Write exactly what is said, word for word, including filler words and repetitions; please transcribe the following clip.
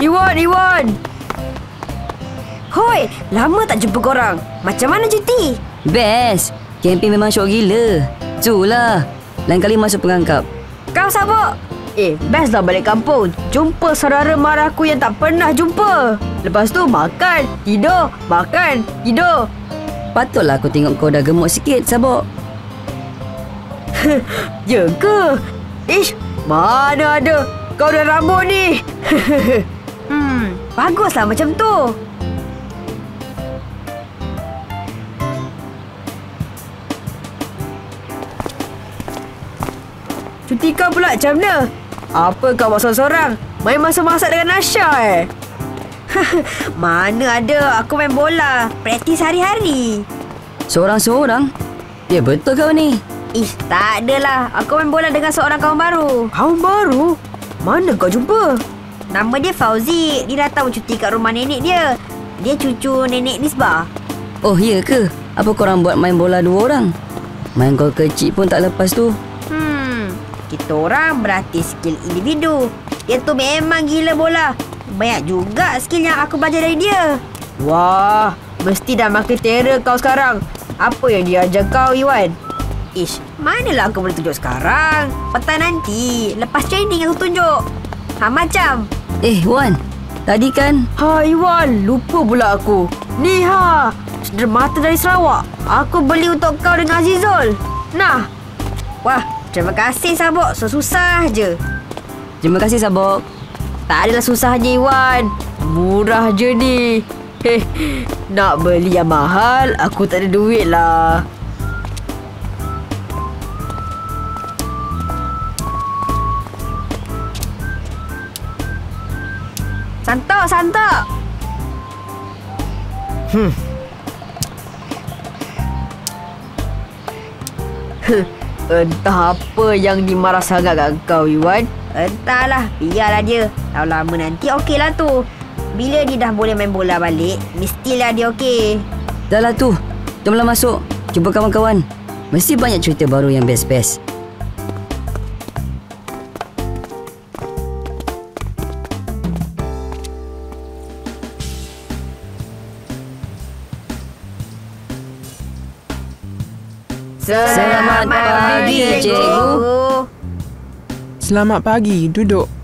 Iwan, Iwan. Hoi, lama tak jumpa korang. Macam mana cuti? Best. Camping memang syok gila. Itulah. Lain kali masuk pengangkap. Kau sabuk. Eh, best dah balik kampung. Jumpa saudara mara aku yang tak pernah jumpa. Lepas tu makan, tidur, makan, tidur. Patutlah aku tengok kau dah gemuk sikit, sabuk. Ya ke? Ish, mana ada. Kau dah rambut ni. Hmm, baguslah macam tu. Cuti kau pula macam mana? Apa kau buat sorang-sorang? Main masak-masak dengan Asha eh? Mana ada, aku main bola. Praktis hari-hari. Sorang-sorang? Ya betul kau ni. Ih, tak adalah. Aku main bola dengan seorang kawan baru. Kawan baru? Mana kau jumpa? Nama dia Fauzi. Dia datang cuti kat rumah nenek dia. Dia cucu nenek Nisbah. Oh, iya ke? Apa korang buat main bola dua orang? Main gol kecil pun tak lepas tu. Kita orang berlatih skill individu. Dia tu memang gila bola. Banyak juga skill yang aku belajar dari dia. Wah, mesti dah makin terror kau sekarang. Apa yang dia ajar kau, Iwan? Ish, manalah aku boleh tunjuk sekarang. Petang nanti, lepas training aku tunjuk. Ha, macam. Eh, Iwan. Tadi kan? Ha, Iwan. Lupa pula aku. Ni ha. Dermata dari Sarawak. Aku beli untuk kau dengan Azizul. Nah. Wah. Terima kasih, sabuk. Susah je. Terima kasih, sabuk. Tak adalah susah je, Iwan. Murah je ni. Heh, nak beli yang mahal, aku tak ada duit lah. Santok, santok. Hmm. Huh. Entah apa yang dimarah sangat kat kau, Iwan. Entahlah, biarlah dia. Tahu lama nanti okeylah tu. Bila dia dah boleh main bola balik, mestilah dia okey. Dah lah tu. Jomlah masuk. Jumpa kawan-kawan. Mesti banyak cerita baru yang best-best. Selamat pagi, cikgu. Selamat pagi, duduk.